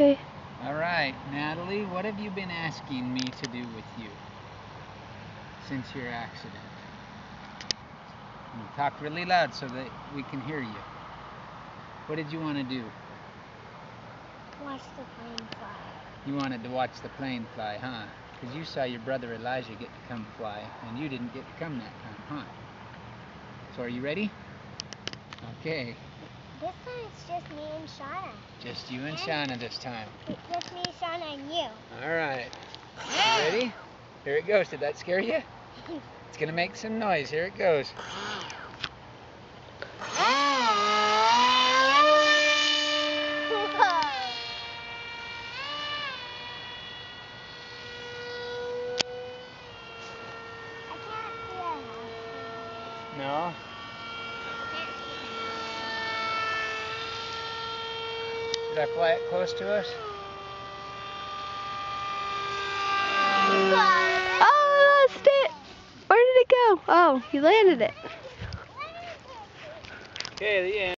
Okay. All right, Natalie, what have you been asking me to do with you since your accident? You talk really loud so that we can hear you. What did you want to do? Watch the plane fly. You wanted to watch the plane fly, huh? Because you saw your brother Elijah get to come fly, and you didn't get to come that time, huh? So are you ready? Okay. This time it's just me and Shauna. Just you and Shauna this time. It's just me, Shauna, and you. All right. You ready? Here it goes. Did that scare you? It's going to make some noise. Here it goes. No. Did I fly it close to us? Oh, I lost it! Where did it go? Oh, you landed it. Okay, the end.